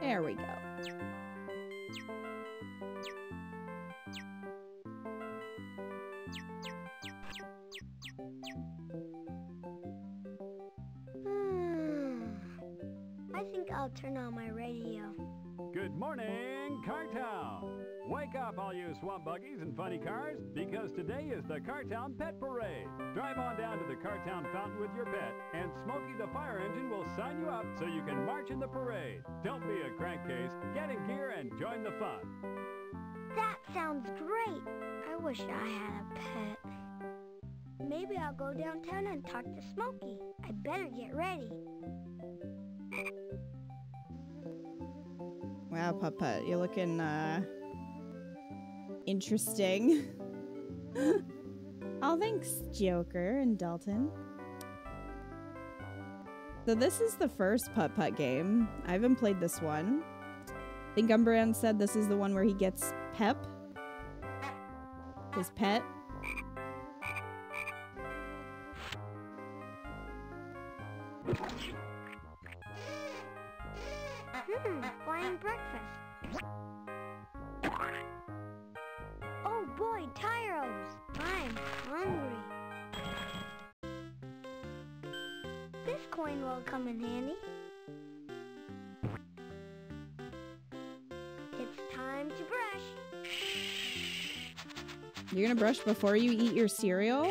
There we go. I think I'll turn on my radio. Good morning, Cartown! Wake up, all you swamp buggies and funny cars, because today is the Cartown Pet Parade. Drive on down to the Cartown Fountain with your pet, and Smokey the Fire Engine will sign you up so you can march in the parade. Don't be a crankcase. Get in gear and join the fun. That sounds great. I wish I had a pet. Maybe I'll go downtown and talk to Smokey. I better get ready. Wow, Putt Putt, you're looking, interesting. Oh, thanks, Joker and Dalton. So this is the first Putt-Putt game. I haven't played this one. I think Umbran said this is the one where he gets Pep. His pet. Flying breakfast. Oh boy, Tyros! I'm hungry. This coin will come in handy. It's time to brush. You're gonna brush before you eat your cereal?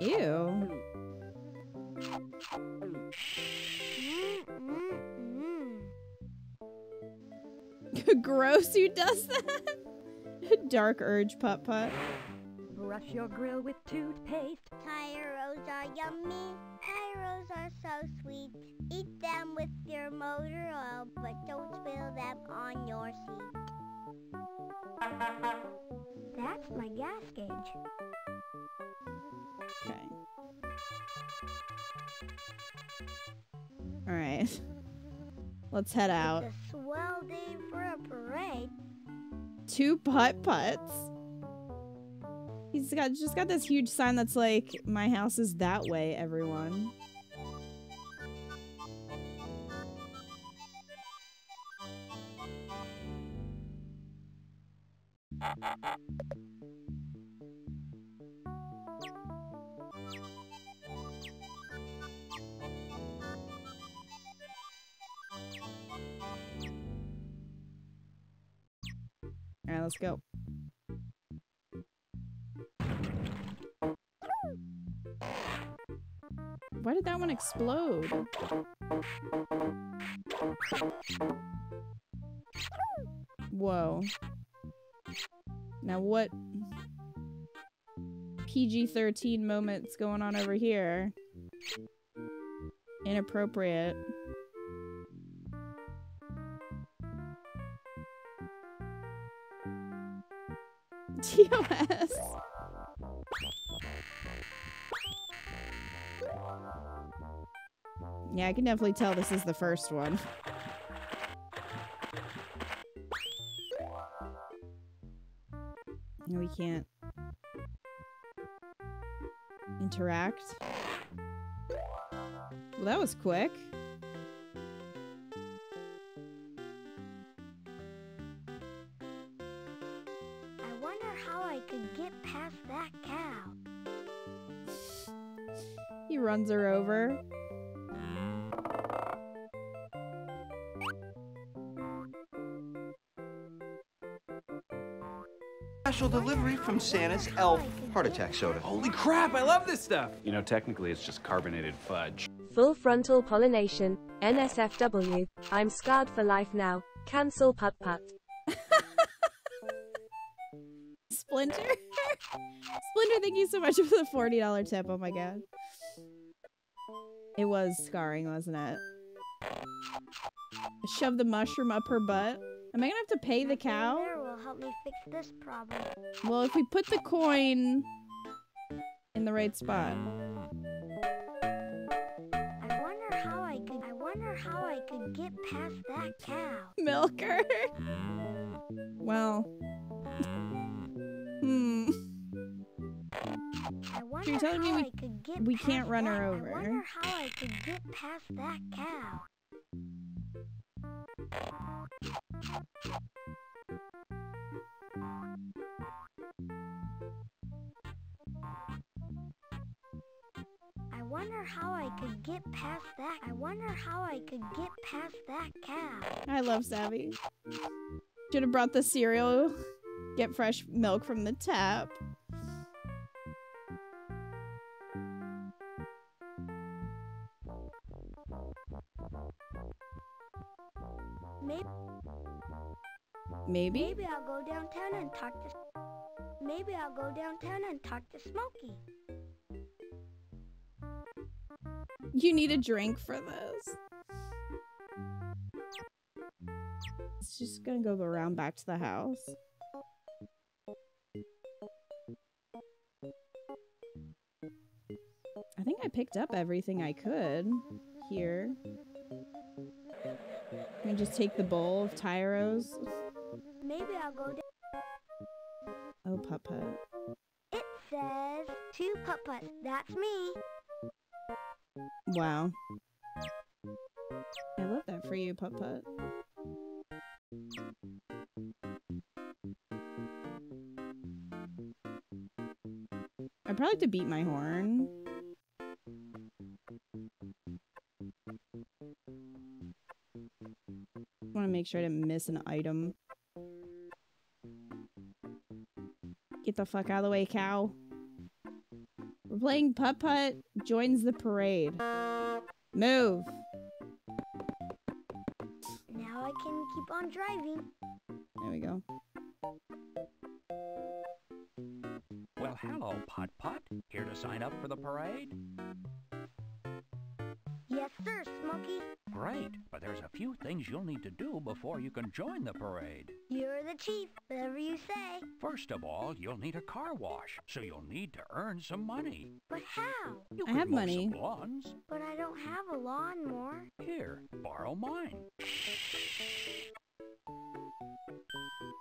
Ew. Gross, who does that? Dark urge, Putt Putt. Brush your grill with toothpaste. Tyros are yummy. Tyros are so sweet. Eat them with your motor oil, but don't spill them on your seat. That's my gas gauge. Okay. All right. Let's head out. It's a swell day for a parade. Two Putt-Putts. He's got just got this huge sign that's like, "My house is that way, everyone." Let's go. Why did that one explode? Whoa. Now what PG-13 moment's going on over here? Inappropriate. TOS. Yeah, I can definitely tell this is the first one. No, we can't interact. Well, that was quick. Runs her over. Special delivery from Santa's Elf Heart Attack Soda. Holy crap, I love this stuff! You know, technically it's just carbonated fudge. Full frontal pollination, NSFW, I'm scarred for life now, cancel Putt-Putt. Splinter? Splinter, thank you so much for the $40 tip, oh my god. It was scarring, wasn't it? Shove the mushroom up her butt. Am I gonna have to pay the cow? Fatty Bear will help me fix this problem. Well, if we put the coin in the right spot. I wonder how I could get past that cow. Milker. Well. you're telling me we can't run her over. I wonder how I could get past that cow. I wonder how I could get past that. I wonder how I could get past that cow. I love Savvy. Should have brought the cereal. Get fresh milk from the tap. Maybe I'll go downtown and talk to Smokey. You need a drink for this. It's just gonna go around back to the house. I think I picked up everything I could here. I'm gonna just take the bowl of Tyros. Maybe I'll go down. Oh, Putt Putt. It says to Putt Putt. That's me. Wow. I love that for you, Putt Putt. I probably have to beat my horn. I want to make sure I didn't miss an item. Get the fuck out of the way, cow. We're playing Putt Putt Joins the Parade. Move. Now I can keep on driving. There we go. Well, hello, Putt Putt. Here to sign up for the parade? Yes, sir, Smokey. Great, but there's a few things you'll need to do before you can join the parade. You're the chief, whatever you say. First of all, you'll need a car wash, so you'll need to earn some money. But how? You I have money. Some lawns. But I don't have a lawnmower. Here, borrow mine.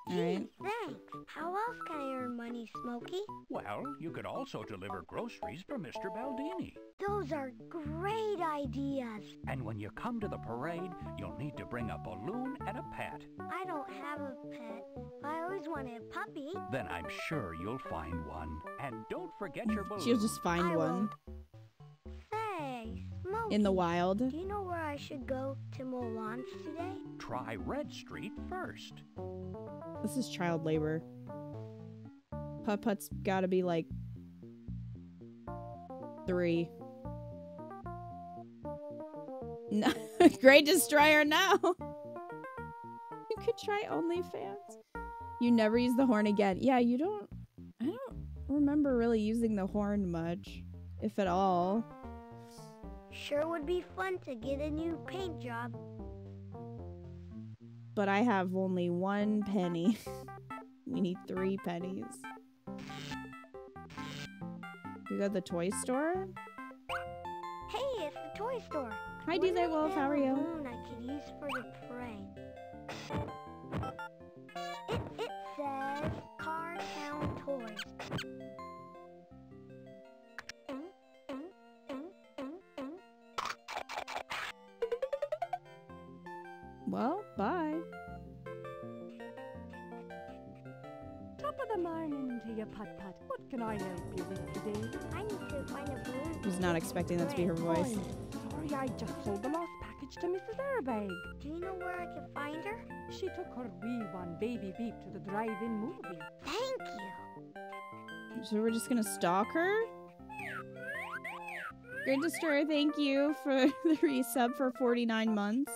Alright. Thanks. How else can I earn money, Smokey? Well, you could also deliver groceries for Mr. Baldini. Those are great ideas. And when you come to the parade, you'll need to bring a balloon and a pet. I don't have a pet. I always wanted a puppy. Then I'm sure you'll find one. And don't forget your balloon. She'll just find one. Say, Smokey. In the wild. Do you know where I should go to mow lawns today? Try Red Street first. This is child labor. Putt Putt's gotta be like 3. No, Great Destroyer, no! You could try OnlyFans. You never use the horn again. Yeah, you don't. I don't remember really using the horn much, if at all. Sure would be fun to get a new paint job. But I have only 1 penny. We need 3 pennies. We go to the toy store? Hey, it's the toy store. Hi, DJ Wolf, how are you? I could use for the parade. It says Cartown Toys. Well, bye. Top of the morning to your Putt Putt. What can I help you with today? I need to find a balloon. I was not expecting that to be her voice. Sorry, I just sold the lost package to Mrs. Airbag. Do you know where I can find her? She took her wee one, Baby Beep, to the drive-in movie. Thank you. So we're just gonna stalk her? Great Destroyer, thank you for the resub for 49 months.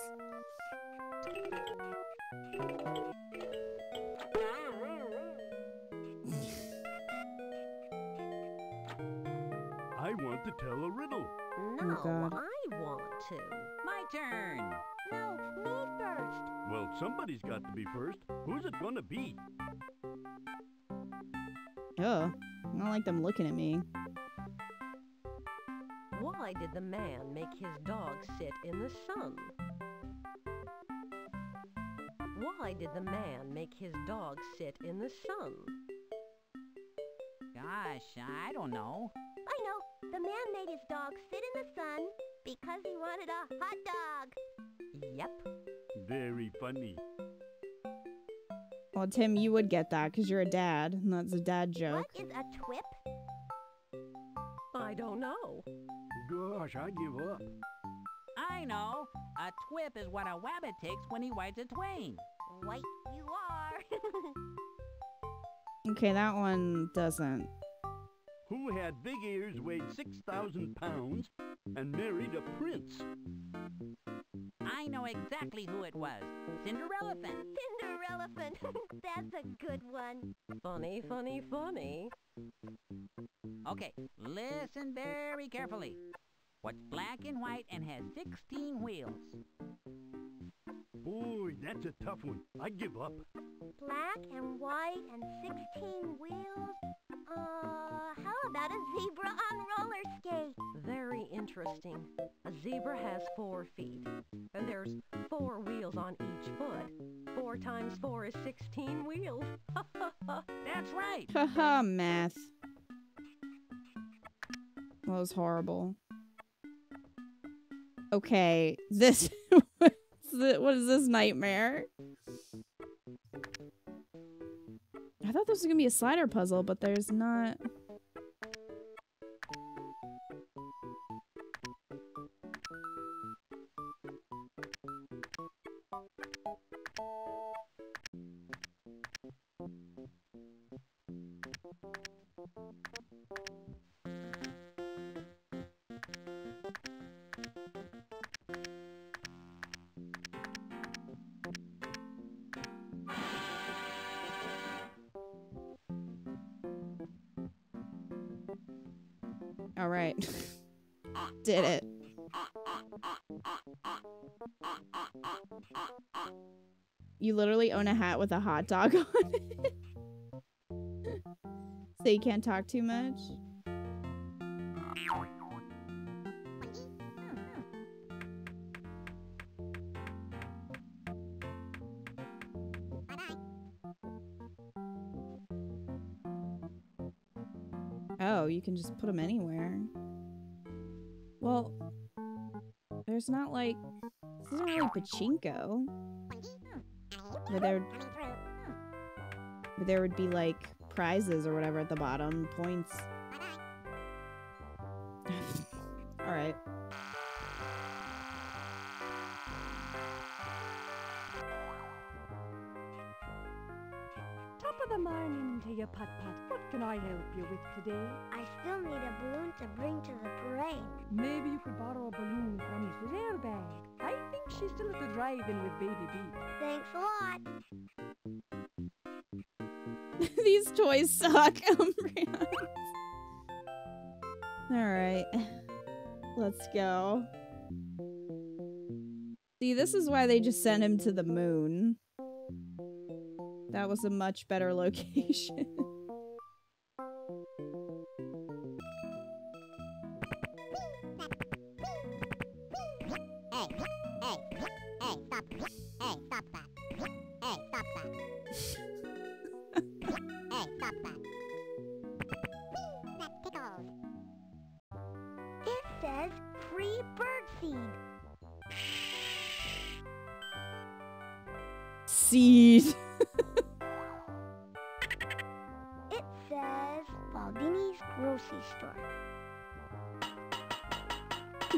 To tell a riddle. No, oh I want to. My turn. No, me first. Well, somebody's got to be first. Who's it gonna be? Oh, I don't like them looking at me. Why did the man make his dog sit in the sun? Why did the man make his dog sit in the sun? Gosh, I don't know. I know. The man made his dog sit in the sun because he wanted a hot dog. Yep. Very funny. Well, Tim, you would get that because you're a dad, and that's a dad joke. What is a twip? I don't know. Gosh, I give up. I know. A twip is what a wabbit takes when he whites a twain. White you are. Okay, that one doesn't. Who had big ears, weighed 6,000 pounds, and married a prince? I know exactly who it was. Cinderelephant. Cinderelephant. That's a good one. Funny, funny, funny. Okay, listen very carefully. What's black and white and has 16 wheels? Boy, that's a tough one. I give up. Black and white and 16 wheels? How about a zebra on roller skates? Very interesting. A zebra has 4 feet, and there's 4 wheels on each foot. 4 times 4 is 16 wheels. That's right. Haha, math. That was horrible. Okay, this... What is this nightmare? I thought this was gonna be a slider puzzle, but there's not. All right. Did it. You literally own a hat with a hot dog on it. So you can't talk too much? Oh, you can just put them anywhere. Well, there's not like... This isn't really pachinko. But there would be like prizes or whatever at the bottom. Points. Alright. Top of the morning to you, Putt Putt. What can I help you with today? I still need a balloon to bring to the parade. Maybe you could borrow a balloon from Mrs. Airbag. I think she's still at the drive-in with Baby Beep. Thanks a lot. These toys suck. Alright. Let's go. See, this is why they just sent him to the moon. That was a much better location.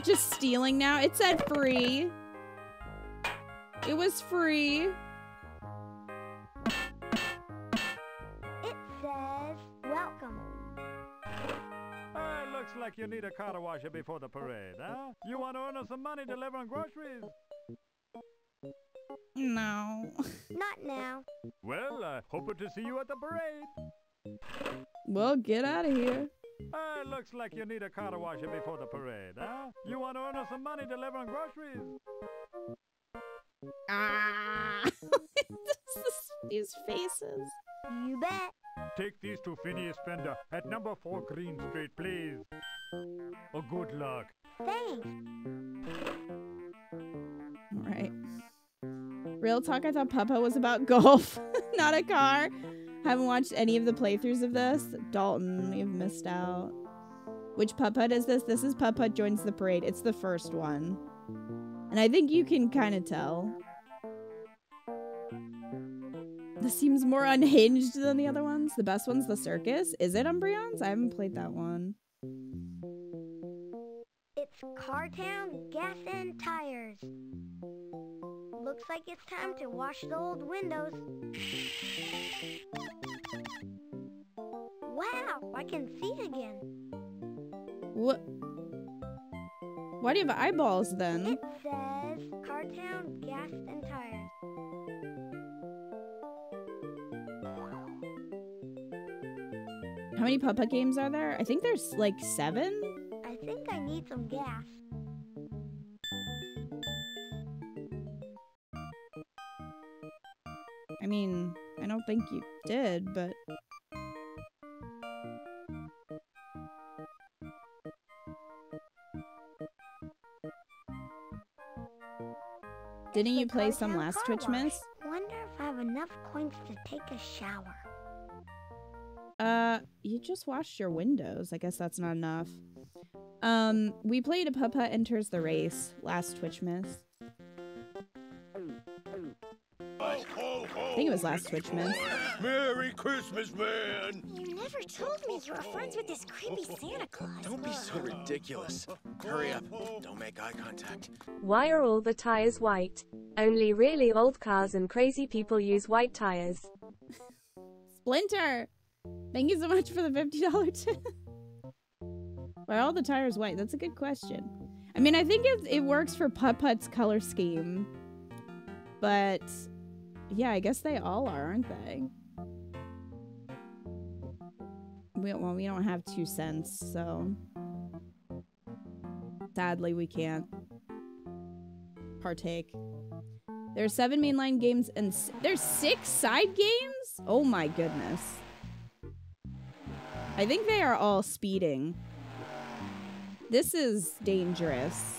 Just stealing now? It said free. It was free. It says welcome. Oh, looks like you need a car washer before the parade, huh? You want to earn us some money delivering groceries? No. Not now. Well, hoping to see you at the parade. Well, get out of here. Hey, looks like you need a car washer before the parade, huh? You want to earn us some money delivering groceries? Ah! These faces. You bet. Take these to Phineas Fender at number 4 Green Street, please. Oh, good luck. Thanks. All right. Real talk, I thought Papa was about golf, not a car. Haven't watched any of the playthroughs of this. Dalton, you've missed out. Which Putt Putt is this? This is Putt Putt Joins the Parade. It's the first one. And I think you can kind of tell. This seems more unhinged than the other ones. The best one's the circus. Is it Umbreon's? I haven't played that one. It's Cartown, Gas, and Tires. Looks like it's time to wash the old windows. Wow, I can see again. What? Why do you have eyeballs then? It says Cartown, Gas, and Tires. How many Putt Putt games are there? I think there's like 7. I think I need some gas. I mean, I don't think you did, but... Didn't you play some last Twitchmas? Wonder if I have enough coins to take a shower. You just washed your windows. I guess that's not enough. We played a Putt Putt Enters the Race last Twitchmas. I think it was last Twitchmas. Merry Christmas, man! You never told me you were friends with this creepy Santa Claus. Don't be so ridiculous. Hurry up. Don't make eye contact. Why are all the tires white? Only really old cars and crazy people use white tires. Splinter! Thank you so much for the $50 tip. Why are all the tires white? That's a good question. I mean, I think it works for Putt Putt's color scheme. But, yeah, I guess they all are, aren't they? Well, we don't have 2 cents, so... Sadly, we can't partake. There are 7 mainline games and there's 6 side games? Oh my goodness. I think they are all speeding. This is dangerous.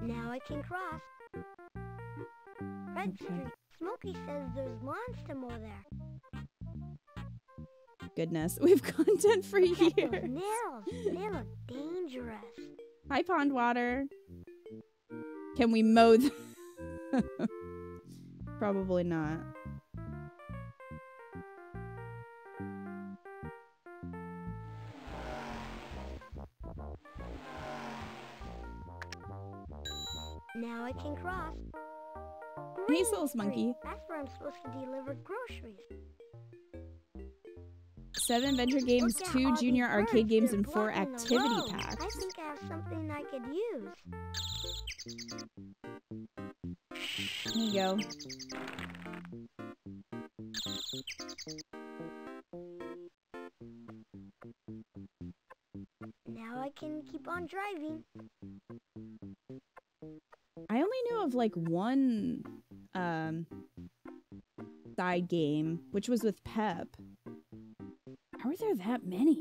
Now I can cross. Red Street. Smokey says there's monster more there. Goodness, we've content for years. Nails, they look dangerous. Hi, Pond Water. Can we mow them? Probably not. Now I can cross. Hey, Souls Monkey. That's where I'm supposed to deliver groceries. 7 adventure games, 2 junior arcade games, and 4 activity packs. I think I have something I could use. There you go. Now I can keep on driving. I only knew of like one side game, which was with Pep. How are there that many?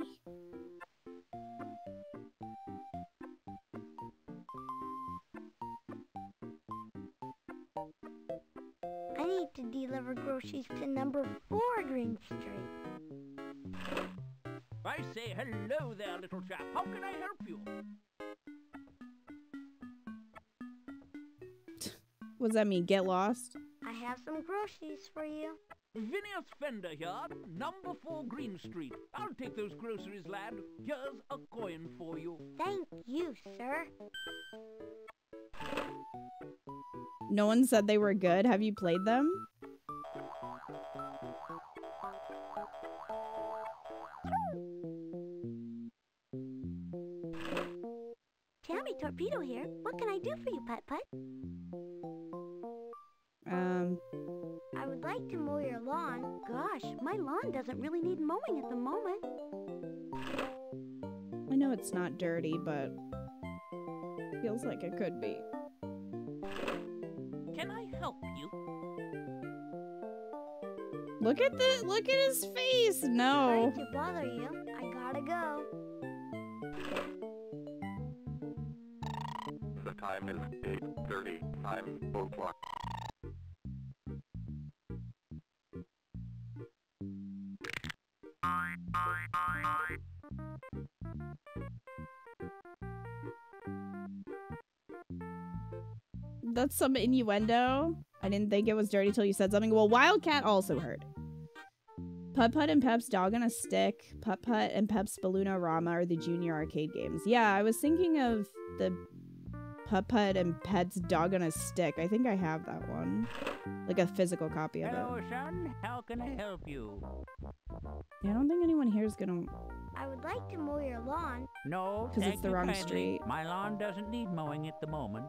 I need to deliver groceries to number 4 Green Street. I say hello there, little chap. How can I help you? What does that mean? Get lost? I have some groceries for you. Phineas Fender here, number 4 Green Street. I'll take those groceries, lad. Here's a coin for you. Thank you, sir. No one said they were good. Have you played them? Tammy Torpedo here. What can I do for you, Putt Putt? I would like to mow your lawn. Gosh, my lawn doesn't really need mowing at the moment. I know it's not dirty, but feels like it could be. Can I help you? Look at his face. No. Sorry to bother you. I gotta go. The time is 8:30. I'm 4 o'clock. That's some innuendo. I didn't think it was dirty till you said something. Well, Wildcat also heard. Putt Putt and Pep's Dog on a Stick, Putt Putt and Pep's Balloon-O-Rama are the junior arcade games. Yeah, I was thinking of the Putt Putt and Pep's Dog on a Stick. I think I have that one. Like a physical copy of it. Hello, son. How can I help you? Yeah, I don't think anyone here is gonna... I would like to mow your lawn. No, because it's the wrong street. My lawn doesn't need mowing at the moment.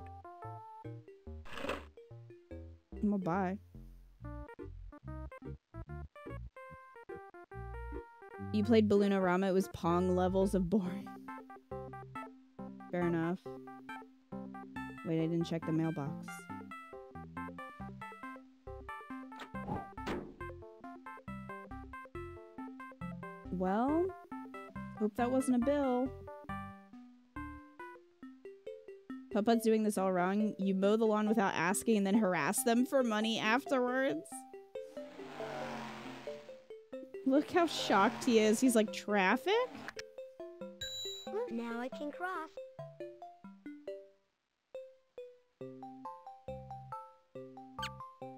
Well, bye. You played Balloon-O-Rama, it was Pong levels of boring. Fair enough. Wait, I didn't check the mailbox. Well, hope that wasn't a bill. Putt Putt's doing this all wrong. You mow the lawn without asking and then harass them for money afterwards. Look how shocked he is. He's like, traffic? Now I can cross.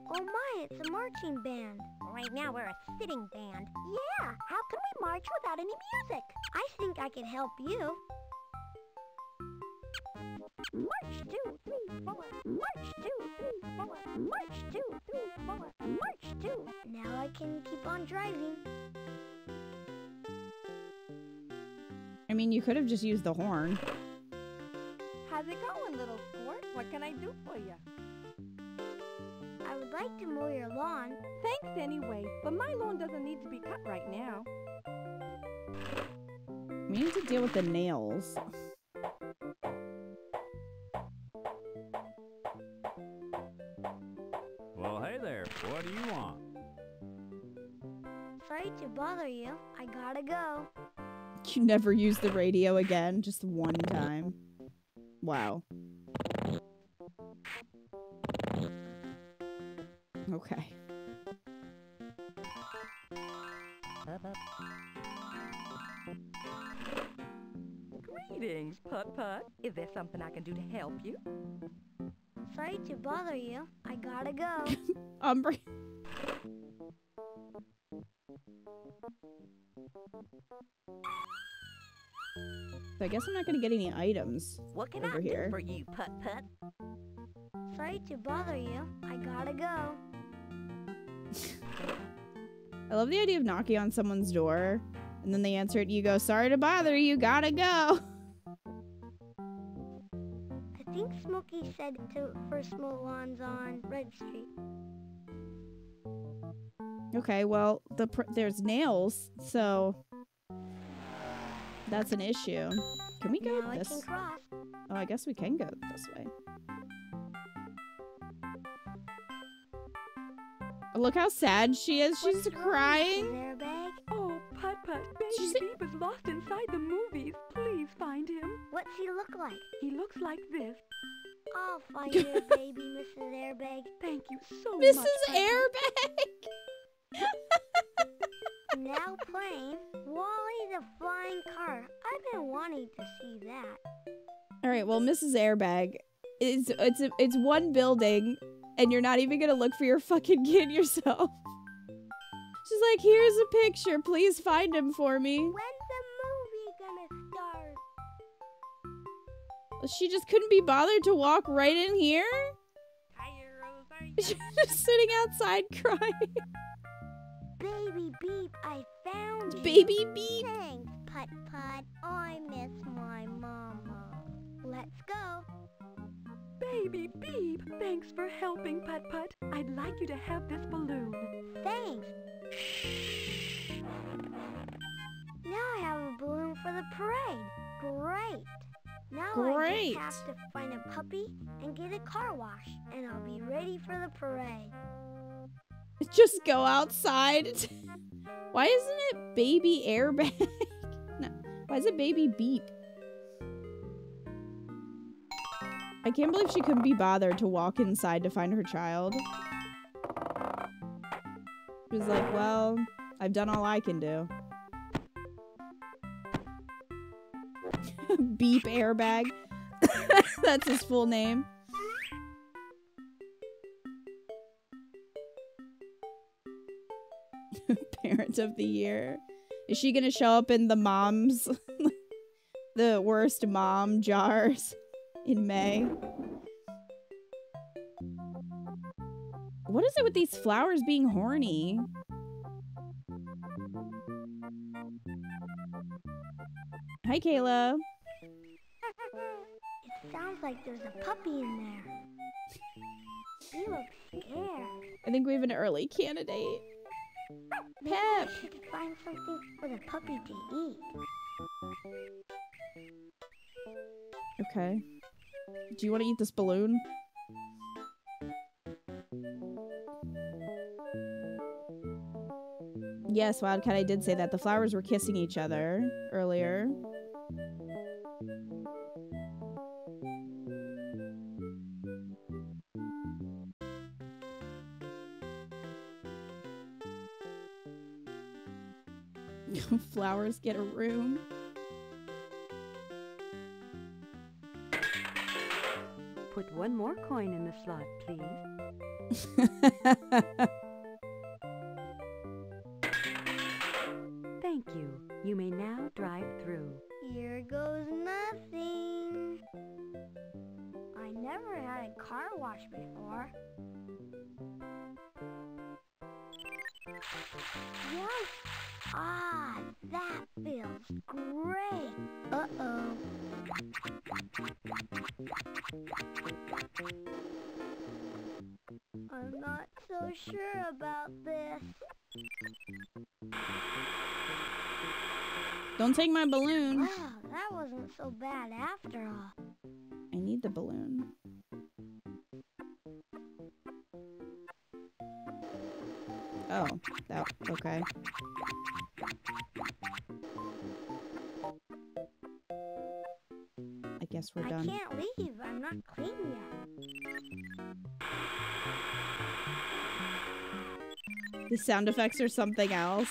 Oh my, it's a marching band. Right now we're a sitting band. Yeah, how can we march without any music? I think I can help you. March 2, 3, 4. March 2, 3, 4. March 2, 3, 4. March 2. Now I can keep on driving. I mean, you could have just used the horn. How's it going, little sport? What can I do for you? I would like to mow your lawn. Thanks anyway, but my lawn doesn't need to be cut right now. We need to deal with the nails. What do you want? Sorry to bother you. I gotta go. You never use the radio again, just one time. Wow. Okay. Greetings, Putt Putt. Is there something I can do to help you? Sorry to bother you. I gotta go. Umbry. So I guess I'm not gonna get any items what can over I here. Do for you, Putt Putt? Sorry to bother you. I gotta go. I love the idea of knocking on someone's door, and then they answer it. You go, sorry to bother you. Gotta go. I think Smokey said to first mow lawns on Red Street. Okay, well, there's nails, so that's an issue. Can we go this? I can cross. Oh, I guess we can go this way. Look how sad she is. She's crying. Oh, Putt Putt, Baby Beep is lost inside the movies. Please find him. What's he look like? He looks like this. I'll find your baby, Mrs. Airbag. Thank you so much. Mrs. Airbag! Now playing Wally the Flying Car. I've been wanting to see that. Alright, well, Mrs. Airbag, it's one building, and you're not even gonna look for your fucking kid yourself. She's like, here's a picture. Please find him for me. When's the movie gonna start? She just couldn't be bothered to walk right in here? She's just sitting outside crying. Baby Beep, I found you. Baby Beep. Thanks, Putt Putt. I miss my mama. Let's go. Baby Beep, thanks for helping, Putt Putt. I'd like you to have this balloon. Thanks. Now I have a balloon for the parade. Great. Now I just have to find a puppy and get a car wash, and I'll be ready for the parade. Just go outside. Why isn't it Baby Airbag? No. Why is it Baby Beep? I can't believe she couldn't be bothered to walk inside to find her child. She was like, well, I've done all I can do. Beep Airbag. That's his full name. Parent of the year. Is she gonna show up in the moms? The worst mom jars in May? What is it with these flowers being horny? Hi, Kayla. It sounds like there's a puppy in there. He looks scared. I think we have an early candidate. Maybe Pep! We should find something for the puppy to eat. Okay. Do you want to eat this balloon? Yes, Wildcat, I did say that. The flowers were kissing each other earlier. Flowers get a room. Put one more coin in the slot, please. Thank you. You may now drive through. Here goes nothing. I never had a car wash before. Yes. Ah, that feels great. Uh-oh. I'm not so sure about this. Don't take my balloon. Wow, that wasn't so bad after all. I need the balloon. Oh, that, okay. I guess we're done. I can't leave. I'm not clean yet. The sound effects are something else.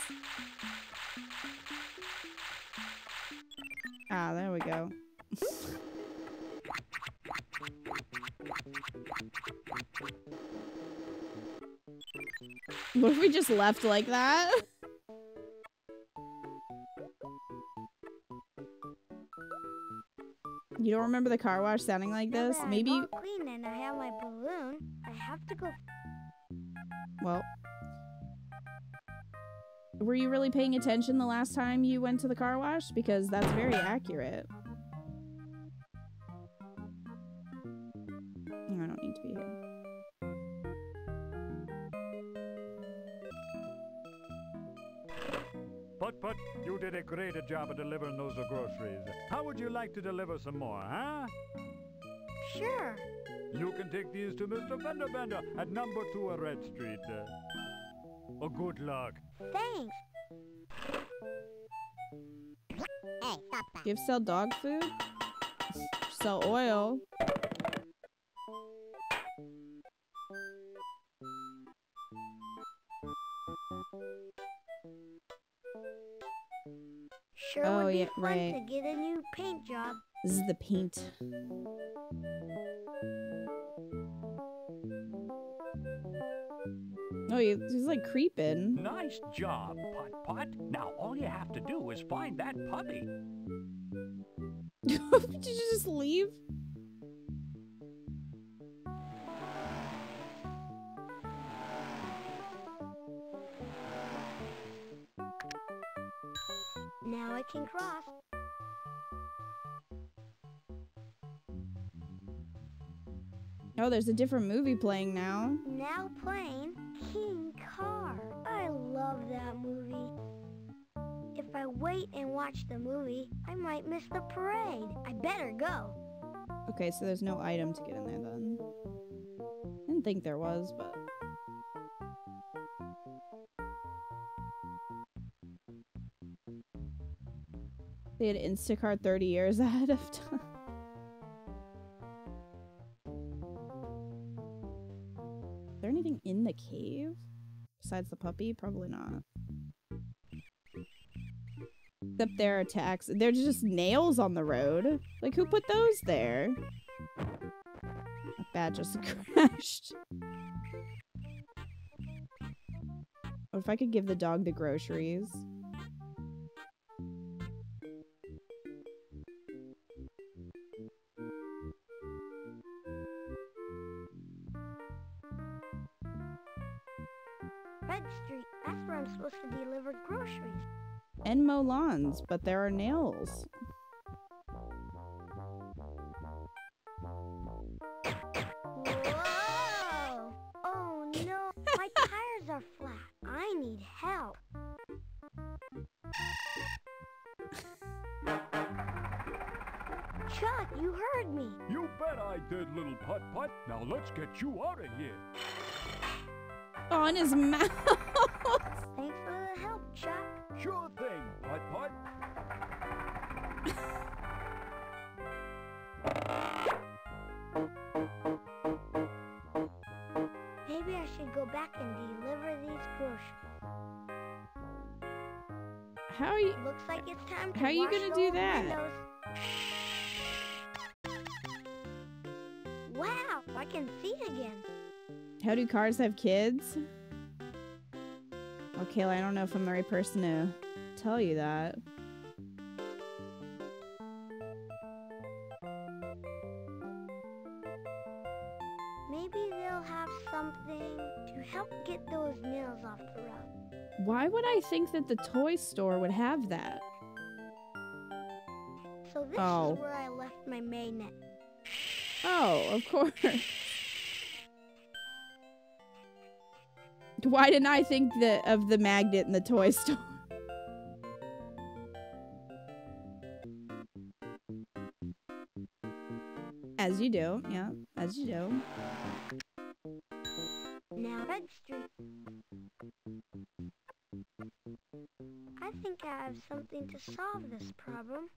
Ah, there we go. What if we just left like that? You don't remember the car wash sounding like this? Maybe. I'm all clean and I have my balloon. I have to go. Well, were you really paying attention the last time you went to the car wash? Because that's very accurate. I don't need to be here. Putt Putt, you did a great job of delivering those groceries. How would you like to deliver some more, huh? Sure. You can take these to Mr. Fender at number 2 of Red Street. Oh, good luck. Thanks. Hey, Papa. Give sell dog food? Sell oil? Sure oh, would be yeah, fun right. To get a new paint job. This is the paint. Oh, he's like creeping. Nice job, Putt Putt. Now all you have to do is find that puppy. Did you just leave? Now I can cross. Oh, there's a different movie playing now. Now playing King Car. I love that movie. If I wait and watch the movie, I might miss the parade. I better go. Okay, so there's no item to get in there then. Didn't think there was, but... They had Instacart 30 years ahead of time. Is there anything in the cave? Besides the puppy? Probably not. Except their attacks. They're just nails on the road. Like, who put those there? A bat just crashed. Or if I could give the dog the groceries. Red Street, that's where I'm supposed to deliver groceries. And mow lawns, but there are nails. Whoa! Oh no, my tires are flat. I need help. Chuck, you heard me. You bet I did, little Putt Putt. Now let's get you out of here. On his mouth. Thanks for the help, Chuck. Sure thing, Putt Putt. Maybe I should go back and deliver these groceries. How are you? Looks like it's time to. How are you gonna do that? Windows. Wow, I can see again. How do cars have kids? Kayla, I don't know if I'm the right person to tell you that. Maybe they'll have something to help get those nails off the road. Why would I think that the toy store would have that? So this is where I left my magnet. Oh, of course. Why didn't I think of the magnet in the toy store? As you do, yeah, as you do. Now Red Street. I think I have something to solve this problem.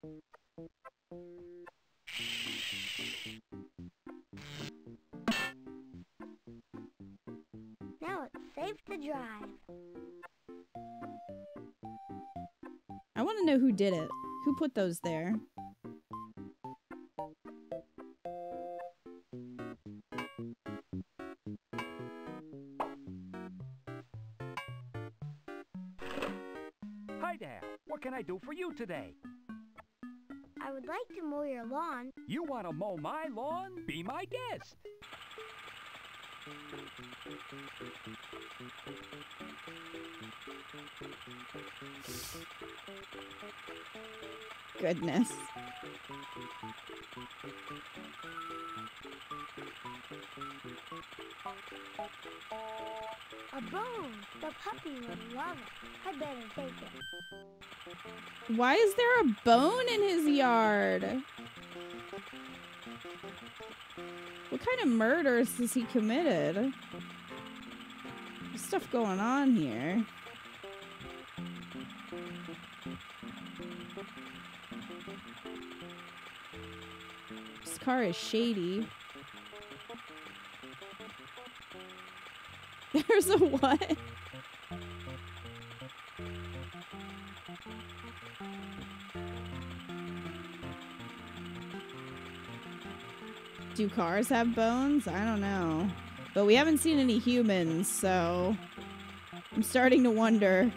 Safe to drive. I want to know who did it. Who put those there? Hi there. What can I do for you today? I would like to mow your lawn. You want to mow my lawn? Be my guest. Goodness. A bone! The puppy would love it. I better take it. Why is there a bone in his yard? What kind of murders has he committed? There's stuff going on here. This car is shady. There's a what? Do cars have bones? I don't know. But we haven't seen any humans, so I'm starting to wonder.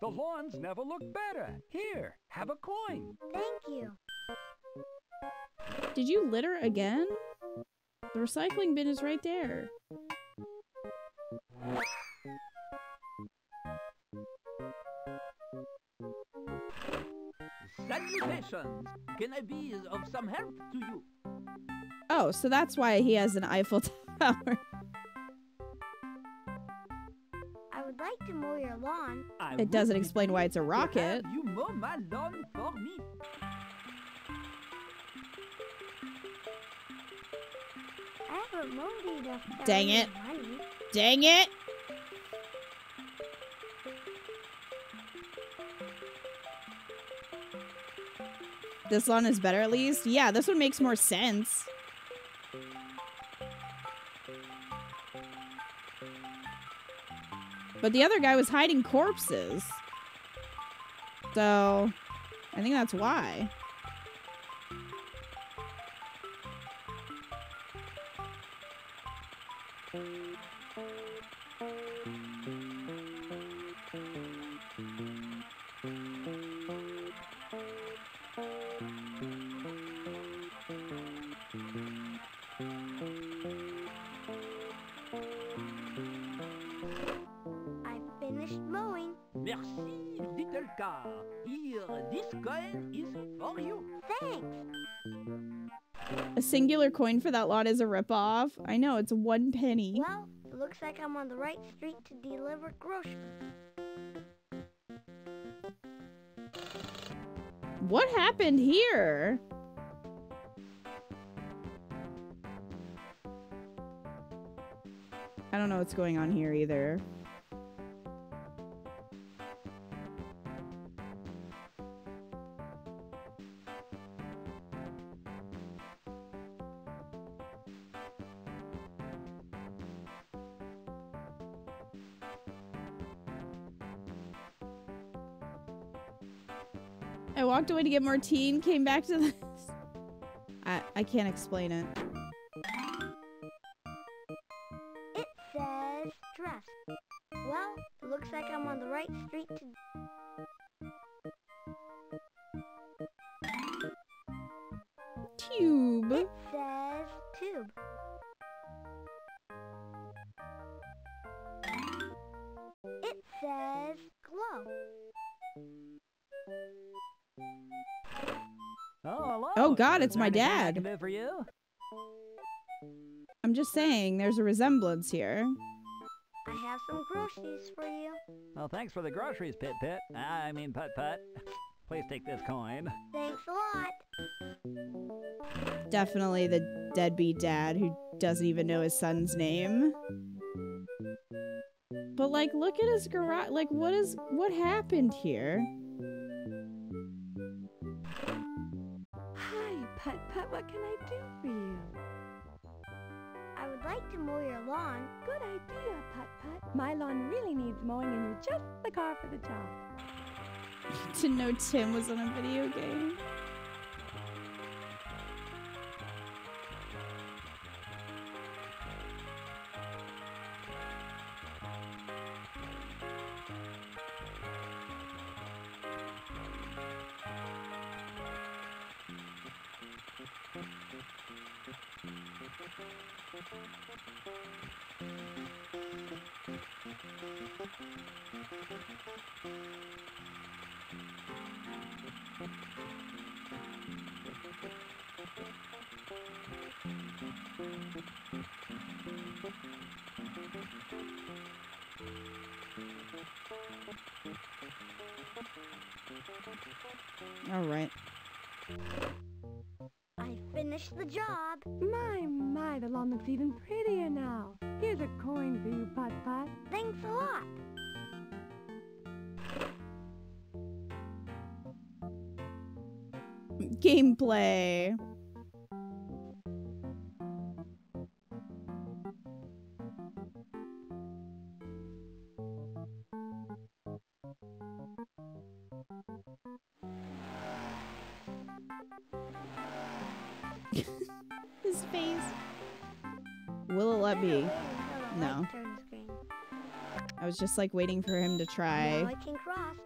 The lawns never look better. Here, have a coin. Thank you. Did you litter again? The recycling bin is right there. Salutations. Can I be of some help to you? Oh, so that's why he has an Eiffel Tower. It doesn't explain why it's a rocket. You mow my lawn for me. I Dang it. Dang it! This one is better at least? Yeah, this one makes more sense. But the other guy was hiding corpses. So, I think that's why. Singular coin for that lot is a ripoff. I know, it's 1 penny. Well, it looks like I'm on the right street to deliver groceries. What happened here? I don't know what's going on here either. Walked away to get more tea and came back to this. I can't explain it. It says dress. Well, it looks like I'm on the right street to... Tube. It says tube. It says glow. Oh God, it's my dad. I'm just saying, there's a resemblance here. I have some groceries for you. Well, thanks for the groceries, Pit-Pit. I mean, Putt-Putt. Please take this coin. Thanks a lot. Definitely the deadbeat dad who doesn't even know his son's name. But like, look at his garage. Like, what happened here? Putt-Putt, what can I do for you? I would like to mow your lawn. Good idea, Putt-Putt. My lawn really needs mowing and you're just the car for the job. Didn't know Tim was on a video game. All right. I finished the job. My, the lawn looks even prettier now. Here's a coin for you, Putt-Putt. Thanks a lot. Gameplay. His face. Will it let me? No. I was just like waiting for him to try. Now I can cross.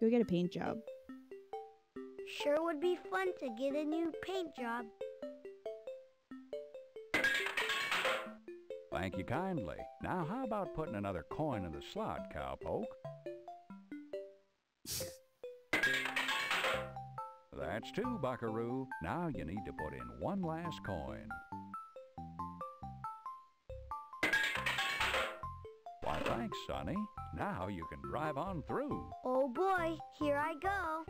Go get a paint job. Sure would be fun to get a new paint job. Thank you kindly. Now how about putting another coin in the slot, cowpoke? That's two, buckaroo. Now you need to put in one last coin. Why, thanks, Sonny. Now you can drive on through. Oh boy, here I go.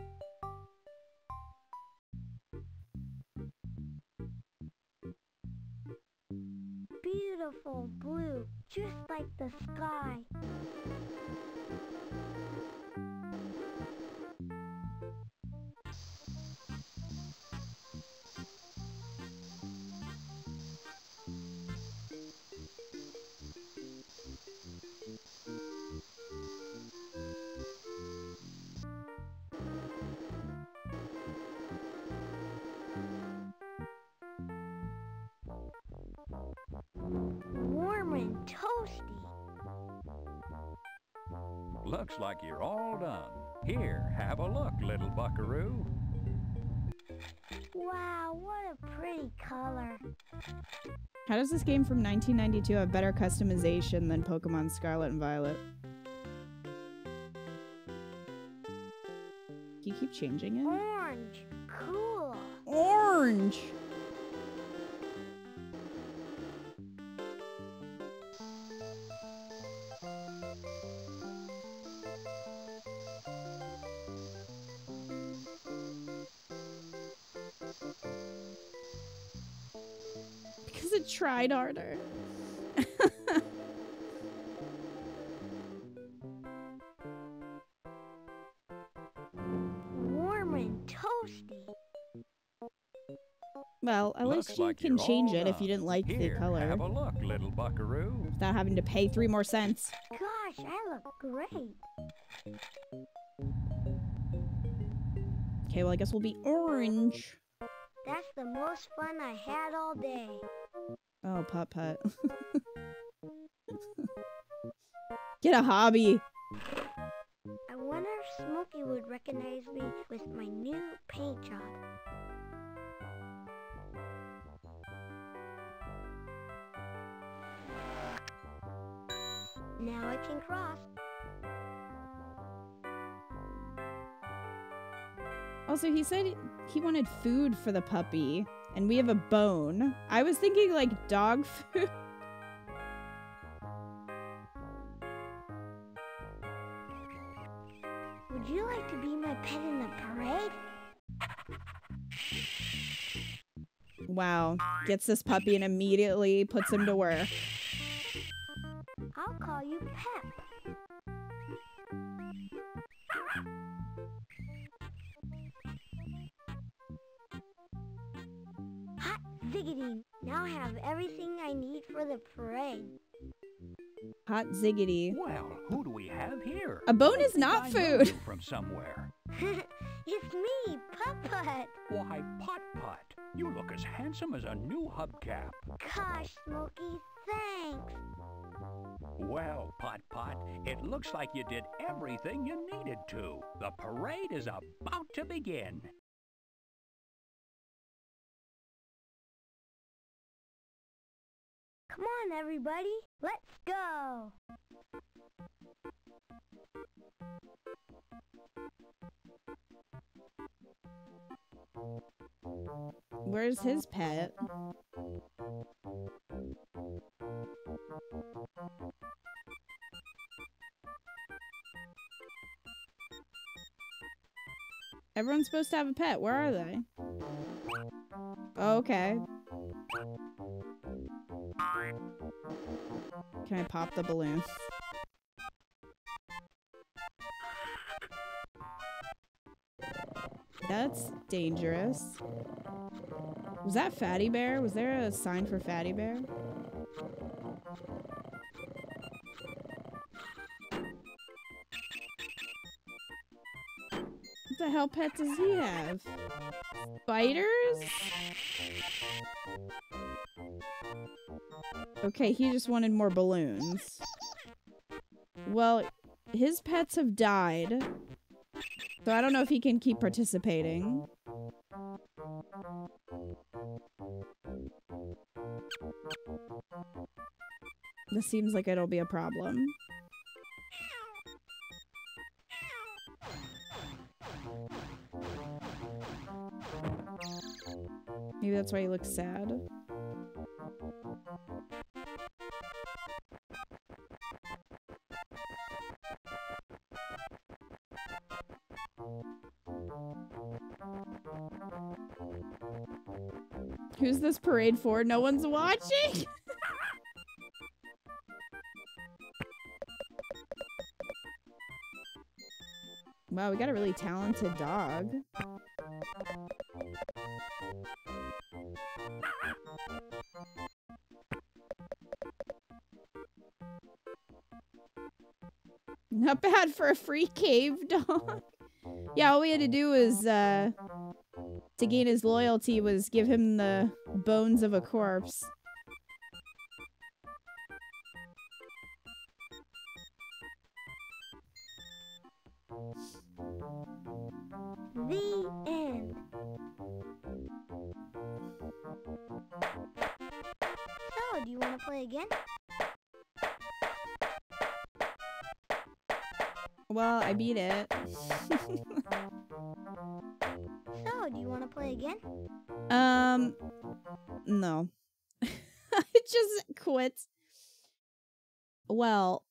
Beautiful blue, just like the sky. Looks like you're all done. Here, have a look, little buckaroo. Wow, what a pretty color. How does this game from 1992 have better customization than Pokemon Scarlet and Violet? Do you keep changing it? Orange! Cool! Orange! Tried harder. Warm and toasty. Well, at least you can change it if you didn't like the color. Have a look, little buckaroo. Without having to pay 3 more cents. Gosh, I look great. Okay, well, I guess we'll be orange. That's the most fun I had all day. Oh, Putt Putt. Get a hobby. I wonder if Smokey would recognize me with my new paint job. Now I can cross. Also, he said he wanted food for the puppy. And we have a bone. I was thinking, like, dog food. Would you like to be my pet in the parade? Wow. Gets this puppy and immediately puts him to work. I'll call you Pep. Now I have everything I need for the parade. Hot ziggity. Well, who do we have here? A bone is not food. From somewhere. It's me, Putt Putt. Why, Putt Putt, you look as handsome as a new hubcap. Gosh, Smokey, thanks. Well, Putt Putt, it looks like you did everything you needed to. The parade is about to begin. Come on, everybody, let's go! Where's his pet? Everyone's supposed to have a pet. Where are they? Okay. Can I pop the balloon? That's dangerous. Was that Fatty Bear? Was there a sign for Fatty Bear? What the hell pet does he have? Spiders? Okay, he just wanted more balloons. Well, his pets have died. So I don't know if he can keep participating. This seems like it'll be a problem. Maybe that's why he looks sad. Who's this parade for? No one's watching? Wow, we got a really talented dog. Not bad for a free cave dog. Yeah, all we had to do was, to gain his loyalty was give him the bones of a corpse. The end. So, do you want to play again? Well, I beat it. So, do you want to play again? No. I just quit. Well,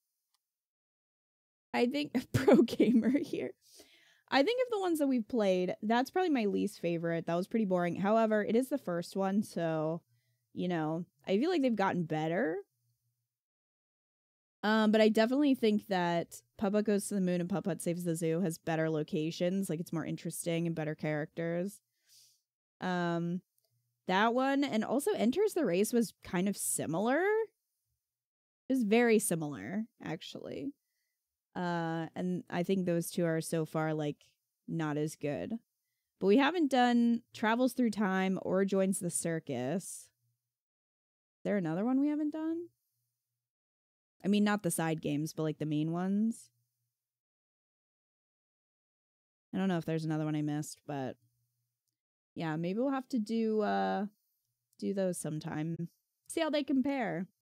I think pro gamer here. I think of the ones that we've played, that's probably my least favorite. That was pretty boring. However, it is the first one, so, you know, I feel like they've gotten better. But I definitely think that Putt Putt Goes to the Moon and Putt Putt Saves the Zoo has better locations. Like, it's more interesting and better characters. That one, and also Enters the Race was kind of similar. It was very similar, actually. And I think those two are so far, like, not as good. But we haven't done Travels Through Time or Joins the Circus. Is there another one we haven't done? I mean, not the side games, but, like, the main ones. I don't know if there's another one I missed, but... yeah, maybe we'll have to do those sometime. See how they compare.